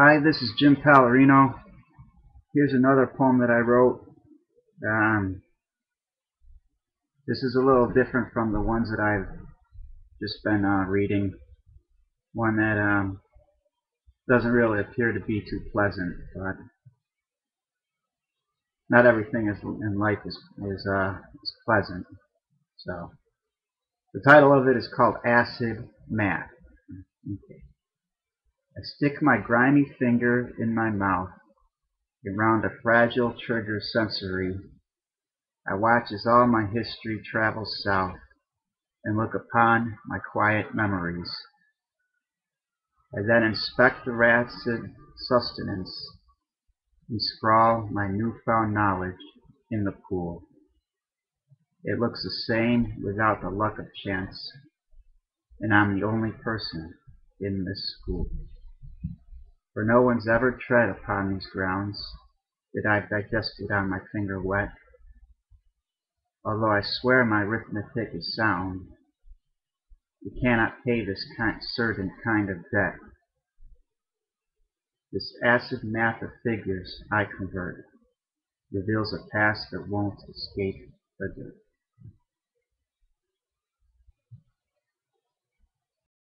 Hi, this is Jim Pallerino. Here's another poem that I wrote. This is a little different from the ones that I've just been reading. One that doesn't really appear to be too pleasant, but not everything in life is pleasant. So the title of it is called Acid Math. Okay. I stick my grimy finger in my mouth, around a fragile trigger sensory. I watch as all my history travels south, and look upon my quiet memories. I then inspect the rancid sustenance, and sprawl my newfound knowledge in the pool. It looks the same without the luck of chance, and I'm the only person in this school. For no one's ever tread upon these grounds that I've digested on my finger wet. Although I swear my arithmetic is sound, we cannot pay this certain kind of debt. This acid math of figures I convert reveals a past that won't escape the dirt.